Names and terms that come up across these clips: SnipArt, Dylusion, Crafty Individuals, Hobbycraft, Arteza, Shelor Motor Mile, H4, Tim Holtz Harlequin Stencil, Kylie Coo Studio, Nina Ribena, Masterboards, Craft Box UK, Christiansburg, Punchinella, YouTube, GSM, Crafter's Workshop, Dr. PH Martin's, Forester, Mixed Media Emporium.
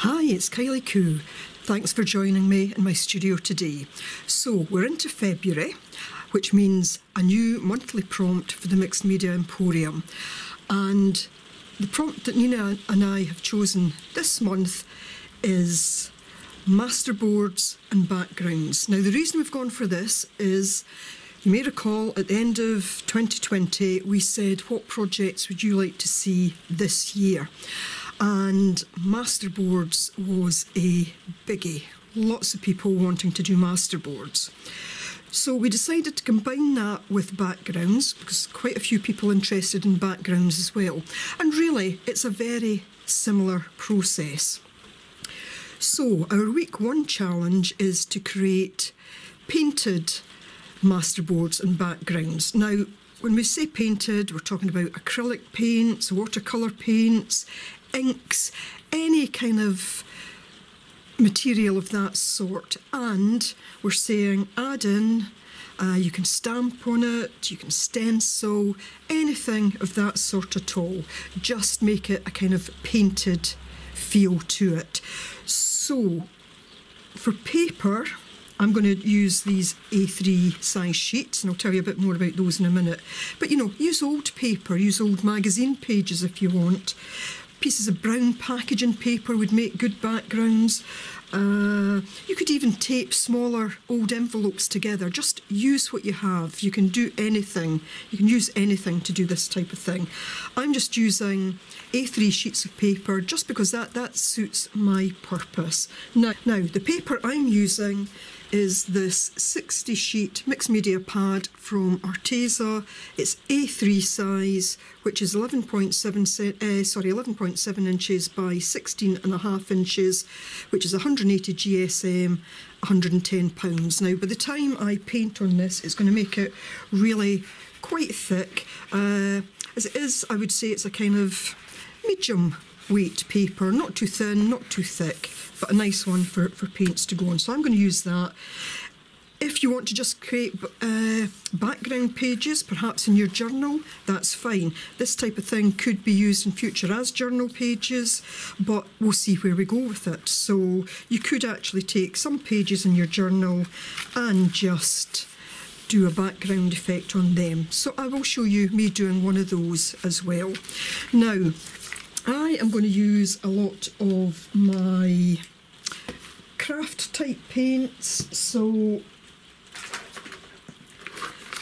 Hi, it's Kylie Coo. Thanks for joining me in my studio today. So we're into February, which means a new monthly prompt for the Mixed Media Emporium. And the prompt that Nina and I have chosen this month is masterboards and backgrounds. Now the reason we've gone for this is, you may recall at the end of 2020 we said, what projects would you like to see this year? And masterboards was a biggie. Lots of people wanting to do masterboards. So we decided to combine that with backgrounds, because quite a few people interested in backgrounds as well. And really, it's a very similar process. So our week one challenge is to create painted masterboards and backgrounds. Now, when we say painted, we're talking about acrylic paints, watercolour paints, inks, any kind of material of that sort. And we're saying add in, you can stamp on it, you can stencil, anything of that sort at all. Just make it a kind of painted feel to it. So for paper, I'm going to use these A3 size sheets, and I'll tell you a bit more about those in a minute. But you know, use old paper, use old magazine pages if you want. Pieces of brown packaging paper would make good backgrounds. You could even tape smaller old envelopes together. Just use what you have. You can do anything. You can use anything to do this type of thing. I'm just using A3 sheets of paper just because that suits my purpose. Now the paper I'm using is this 60 sheet mixed media pad from Arteza. It's A3 size, which is 11.7 inches by 16.5 inches, which is 180 GSM, £110. Now, by the time I paint on this, it's going to make it really quite thick. As it is, I would say it's a kind of medium weight paper, not too thin, not too thick, but a nice one for paints to go on. So I'm going to use that. If you want to just create background pages, perhaps in your journal, that's fine. This type of thing could be used in future as journal pages, but we'll see where we go with it. So you could actually take some pages in your journal and just do a background effect on them. So I will show you me doing one of those as well. Now, I am going to use a lot of my craft type paints, so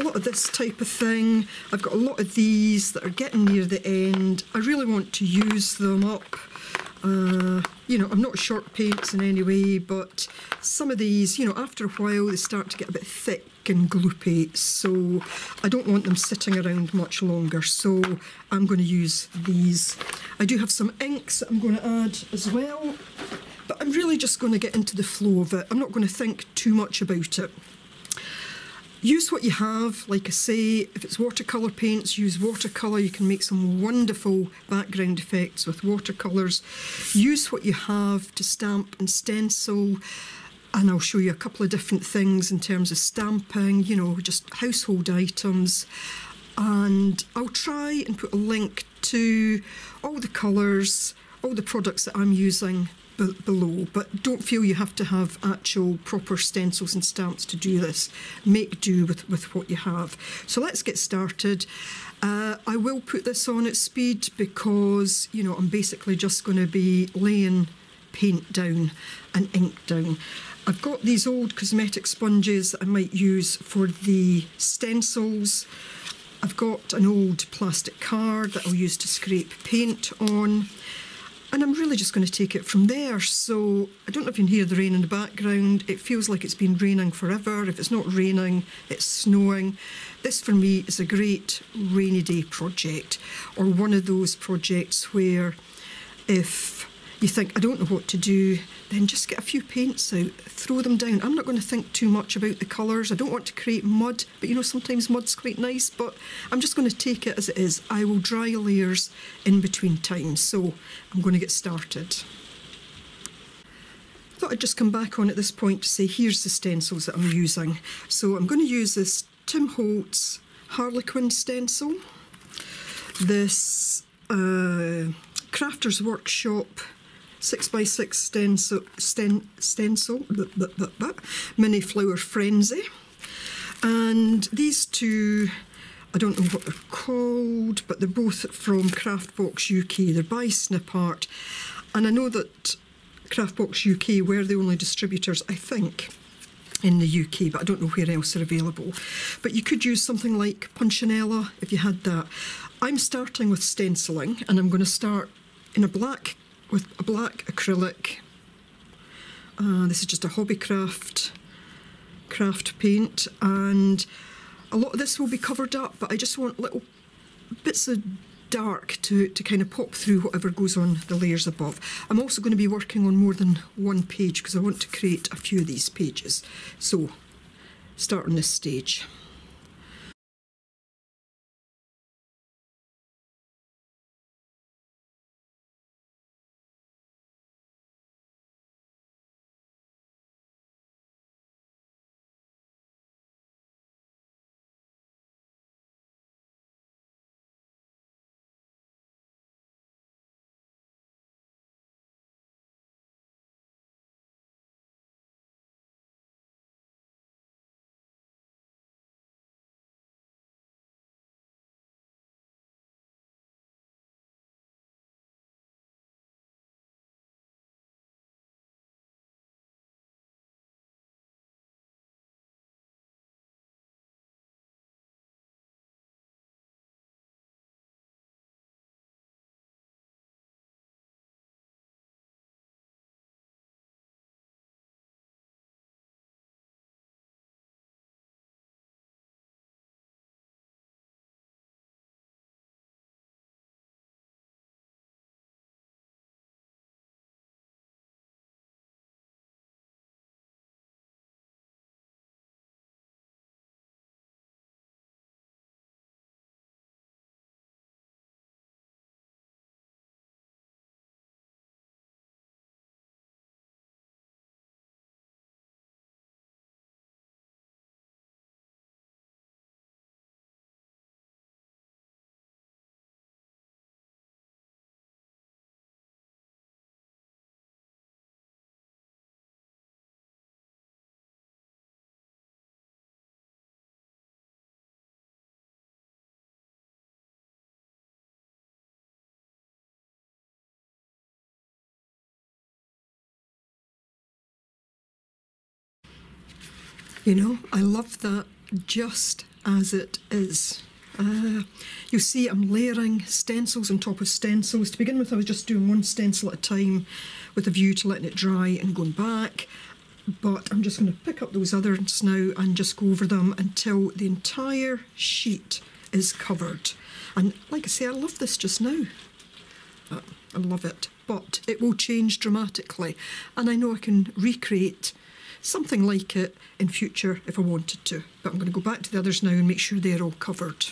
a lot of this type of thing. I've got a lot of these that are getting near the end. I really want to use them up. You know, I'm not short paints in any way, but some of these, you know, after a while they start to get a bit thick and gloopy, so I don't want them sitting around much longer, so I'm going to use these. I do have some inks that I'm going to add as well, but I'm really just going to get into the flow of it. I'm not going to think too much about it. Use what you have, like I say. If it's watercolour paints, use watercolour. You can make some wonderful background effects with watercolours. Use what you have to stamp and stencil. And I'll show you a couple of different things in terms of stamping, you know, just household items. And I'll try and put a link to all the colours, all the products that I'm using below, but don't feel you have to have actual proper stencils and stamps to do this. Make do with what you have. So let's get started. I will put this on at speed because, you know, I'm basically just going to be laying paint down and ink down. I've got these old cosmetic sponges that I might use for the stencils. I've got an old plastic card that I'll use to scrape paint on. And I'm really just going to take it from there. So I don't know if you can hear the rain in the background. It feels like it's been raining forever. If it's not raining, it's snowing. This for me is a great rainy day project, or one of those projects where if you think, I don't know what to do, then just get a few paints out, throw them down. I'm not going to think too much about the colours. I don't want to create mud, but you know, sometimes mud's quite nice, but I'm just going to take it as it is. I will dry layers in between times, so I'm going to get started. I thought I'd just come back on at this point to say, here's the stencils that I'm using. So I'm going to use this Tim Holtz Harlequin stencil, this Crafter's Workshop 6x6 stencil mini flower frenzy, and these two, I don't know what they're called, but they're both from Craft Box UK. They're by SnipArt, and I know that Craft Box UK were the only distributors, I think, in the UK, but I don't know where else they're available. But you could use something like Punchinella if you had that. I'm starting with stenciling, and I'm going to start in a black, with a black acrylic. This is just a Hobbycraft craft paint, and a lot of this will be covered up, but I just want little bits of dark to kind of pop through whatever goes on the layers above. I'm also going to be working on more than one page because I want to create a few of these pages. So, start on this stage. You know, I love that just as it is. You see, I'm layering stencils on top of stencils. To begin with, I was just doing one stencil at a time with a view to letting it dry and going back. But I'm just going to pick up those others now and just go over them until the entire sheet is covered. And like I say, I love this just now. I love it. But it will change dramatically. And I know I can recreate something like it in future if I wanted to, but I'm going to go back to the others now and make sure they're all covered.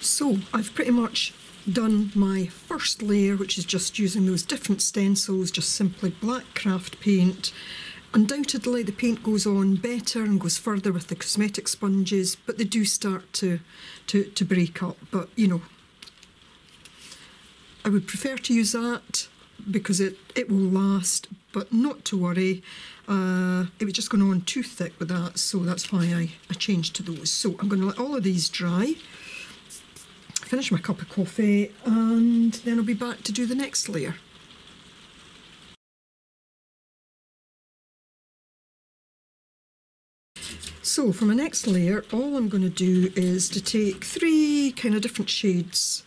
So I've pretty much done my first layer, which is just using those different stencils, just simply black craft paint. Undoubtedly the paint goes on better and goes further with the cosmetic sponges, but they do start to break up. But you know, I would prefer to use that because it will last, but not to worry. It was just going on too thick with that, so that's why I changed to those. So I'm going to let all of these dry, finish my cup of coffee, and then I'll be back to do the next layer. So for my next layer, all I'm going to do is to take three kind of different shades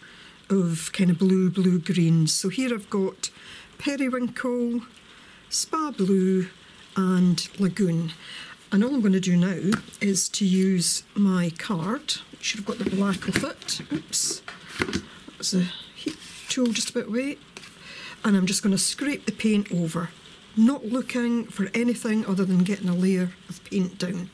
of kind of blue, blue-green. So here I've got Periwinkle, Spa Blue and Lagoon. And all I'm going to do now is to use my card. Should have got the black off it. Oops, that was a heat tool just about away. and I'm just going to scrape the paint over, not looking for anything other than getting a layer of paint down.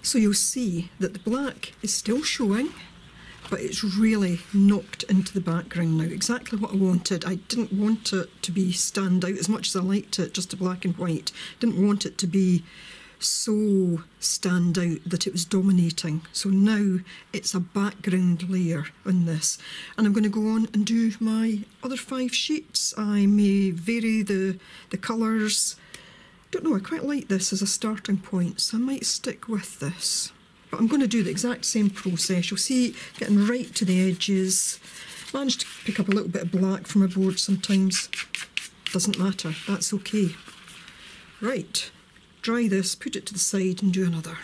So you'll see that the black is still showing, but it's really knocked into the background now, exactly what I wanted. I didn't want it to be stand out as much as I liked it, just a black and white. Didn't want it to be so stand out that it was dominating. So now it's a background layer on this. And I'm going to go on and do my other 5 sheets. I may vary the colours. Don't know, I quite like this as a starting point, so I might stick with this. But I'm going to do the exact same process. You'll see getting right to the edges. Managed to pick up a little bit of black from a board sometimes. Doesn't matter, that's okay. Right, dry this, put it to the side and do another.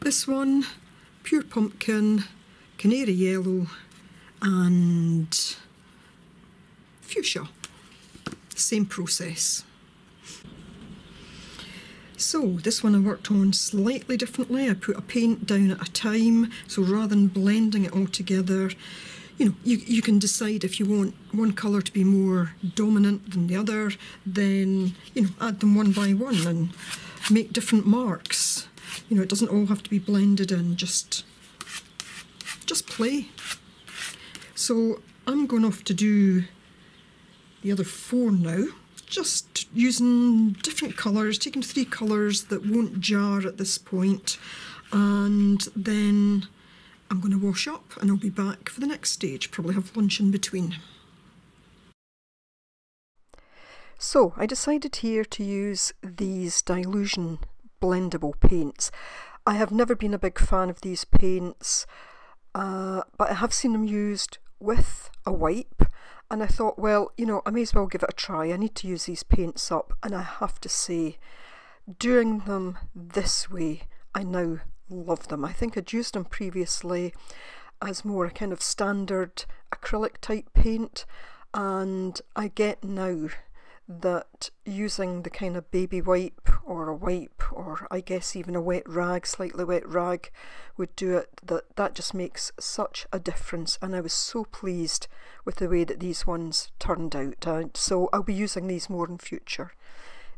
This one, pure pumpkin, canary yellow and fuchsia. Same process. So this one I worked on slightly differently. I put a paint down at a time, so rather than blending it all together, you know, you can decide if you want one colour to be more dominant than the other, then, you know, add them one by one and make different marks. You know, it doesn't all have to be blended in, just play. So I'm going off to do the other 4 now. Just using different colours, taking 3 colours that won't jar at this point, and then I'm going to wash up and I'll be back for the next stage, probably have lunch in between. So I decided here to use these Dylusion blendable paints. I have never been a big fan of these paints, but I have seen them used with a wipe. And I thought, well, you know, I may as well give it a try. I need to use these paints up. And I have to say, doing them this way, I now love them. I think I'd used them previously as more a kind of standard acrylic type paint. And I get now that using the kind of baby wipe or a wipe, or I guess even a wet rag, slightly wet rag would do it, that just makes such a difference. And I was so pleased with the way that these ones turned out, so I'll be using these more in future.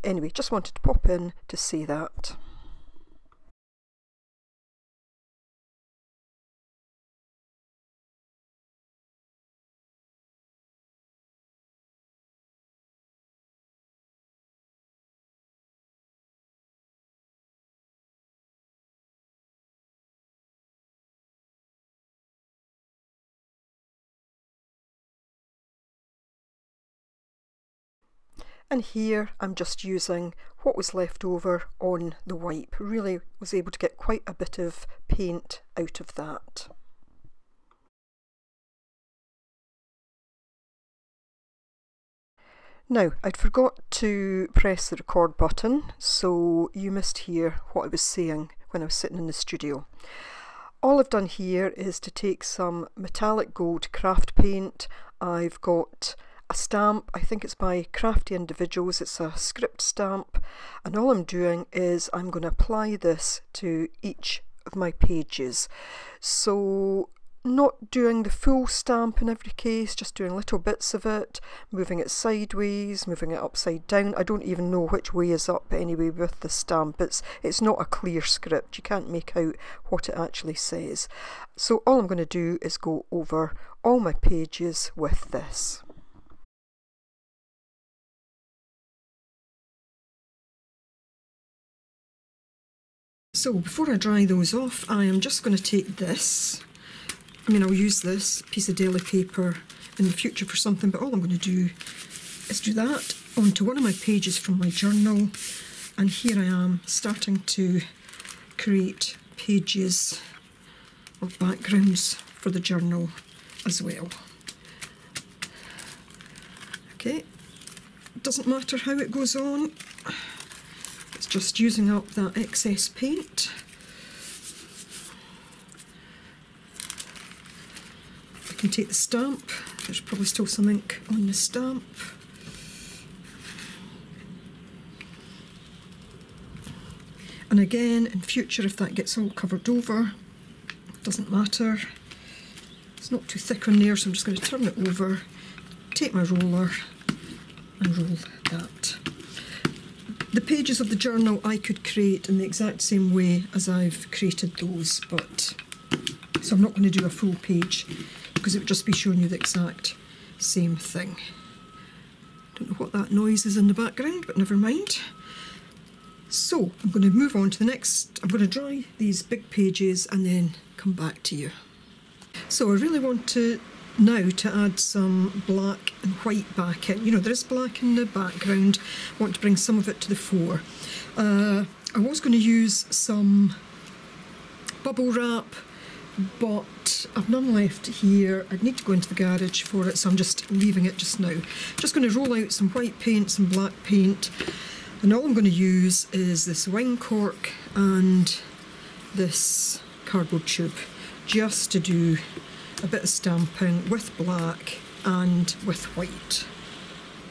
Anyway, just wanted to pop in to say that. And here I'm just using what was left over on the wipe. Really was able to get quite a bit of paint out of that. Now, I'd forgot to press the record button, so you missed here what I was saying when I was sitting in the studio. All I've done here is to take some metallic gold craft paint. I've got a stamp, I think it's by Crafty Individuals, it's a script stamp, and all I'm doing is I'm going to apply this to each of my pages. So not doing the full stamp in every case, just doing little bits of it, moving it sideways, moving it upside down. I don't even know which way is up anyway with the stamp. It's not a clear script, you can't make out what it actually says. So all I'm going to do is go over all my pages with this. So before I dry those off, I am just going to take this. I mean, I'll use this piece of deli paper in the future for something, but all I'm going to do is do that onto one of my pages from my journal. And here I am starting to create pages of backgrounds for the journal as well. Okay, doesn't matter how it goes on, it's just using up that excess paint. I can take the stamp, there's probably still some ink on the stamp. And again, in future, if that gets all covered over, it doesn't matter. It's not too thick on there, so I'm just going to turn it over, take my roller and roll that. The pages of the journal I could create in the exact same way as I've created those, but so I'm not going to do a full page because it would just be showing you the exact same thing. Don't know what that noise is in the background, but never mind. So I'm going to move on to the next. I'm going to dry these big pages and then come back to you. So I really want to now to add some black and white back in. You know, there is black in the background. I want to bring some of it to the fore. I was going to use some bubble wrap, but I've none left here. I'd need to go into the garage for it, so I'm just leaving it just now. Just going to roll out some white paint, some black paint. And all I'm going to use is this wine cork and this cardboard tube, just to do a bit of stamping with black and with white.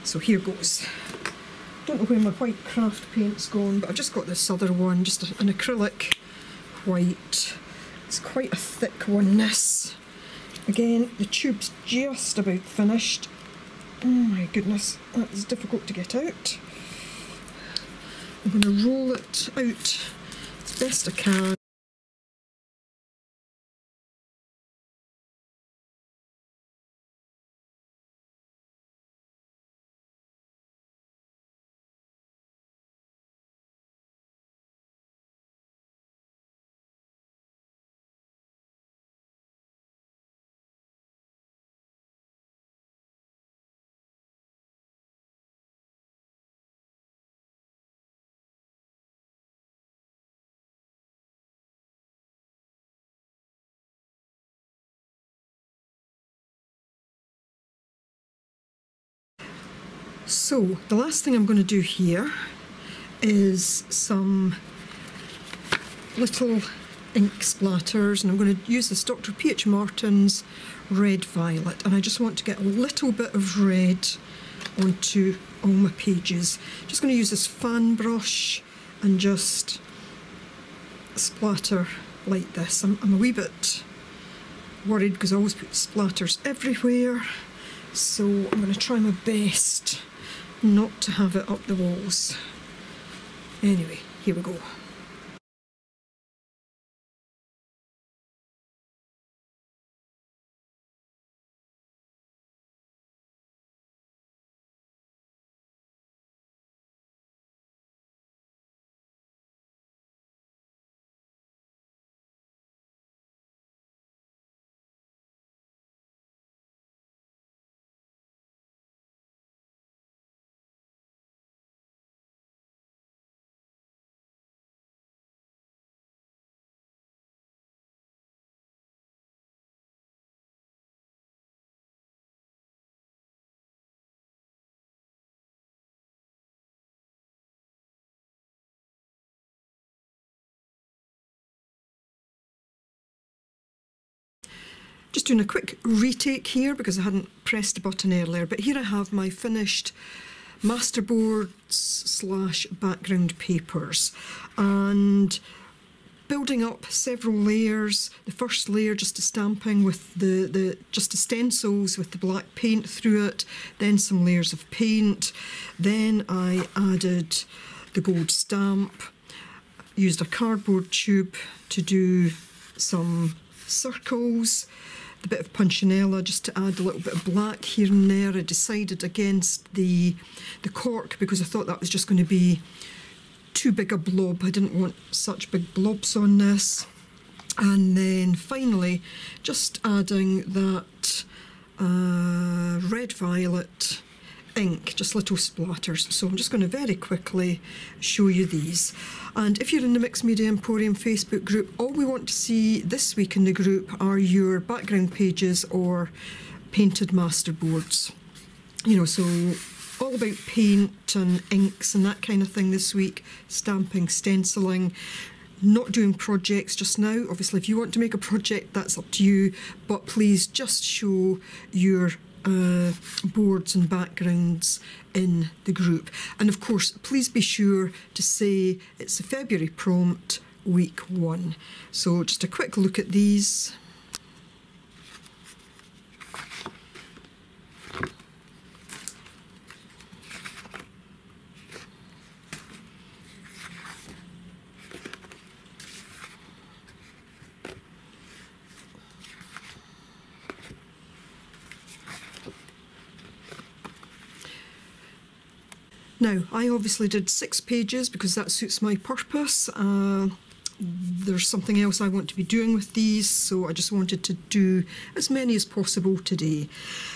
So here goes. Don't know where my white craft paint's gone, but I've just got this other one, just an acrylic white. It's quite a thick one, this. Again, the tube's just about finished. Oh my goodness, that is difficult to get out. I'm going to roll it out as best I can. So the last thing I'm going to do here is some little ink splatters, and I'm going to use this Dr. PH Martin's Red Violet, and I just want to get a little bit of red onto all my pages. Just going to use this fan brush and just splatter like this. I'm a wee bit worried because I always put splatters everywhere, so I'm going to try my best not to have it up the walls. Anyway, here we go. Just doing a quick retake here because I hadn't pressed the button earlier, but here I have my finished masterboards / background papers, and building up several layers. The first layer just a stamping with the stencils with the black paint through it, then some layers of paint, then I added the gold stamp, used a cardboard tube to do some circles, the bit of Punchinella just to add a little bit of black here and there. I decided against the cork because I thought that was just going to be too big a blob. I didn't want such big blobs on this. And then finally just adding that red violet ink, just little splatters. So I'm just going to very quickly show you these. And if you're in the Mixed Media Emporium Facebook group, all we want to see this week in the group are your background pages or painted masterboards. You know, so all about paint and inks and that kind of thing this week, stamping, stenciling. Not doing projects just now. Obviously, if you want to make a project, that's up to you, but please just show your boards and backgrounds in the group. And of course, please be sure to say it's a February prompt, week one. So just a quick look at these. Now, I obviously did 6 pages because that suits my purpose. There's something else I want to be doing with these, so I just wanted to do as many as possible today.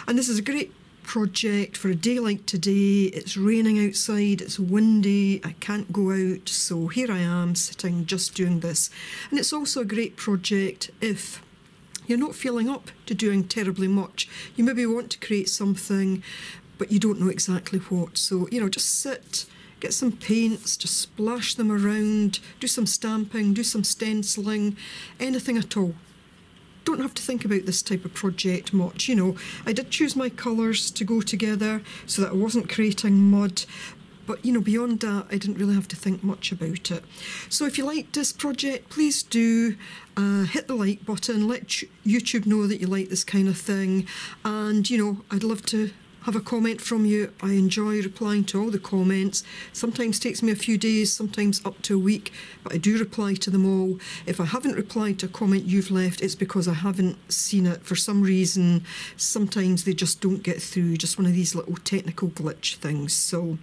And this is a great project for a day like today. It's raining outside, it's windy, I can't go out, so here I am sitting just doing this. And it's also a great project if you're not feeling up to doing terribly much. You maybe want to create something, but you don't know exactly what. So, you know, just sit, get some paints, just splash them around, do some stamping, do some stenciling, anything at all. Don't have to think about this type of project much, you know. I did choose my colours to go together so that I wasn't creating mud, but, you know, beyond that, I didn't really have to think much about it. So if you liked this project, please do hit the like button, let YouTube know that you like this kind of thing. And, you know, I'd love to have a comment from you. I enjoy replying to all the comments. Sometimes takes me a few days, sometimes up to a week, but I do reply to them all. If I haven't replied to a comment you've left, it's because I haven't seen it for some reason. Sometimes they just don't get through, just one of these little technical glitch things. So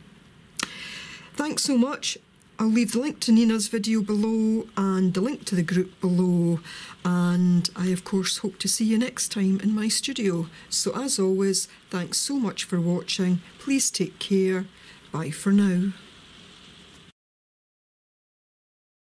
thanks so much. I'll leave the link to Nina's video below and the link to the group below, and I of course hope to see you next time in my studio. So as always, thanks so much for watching, please take care, bye for now.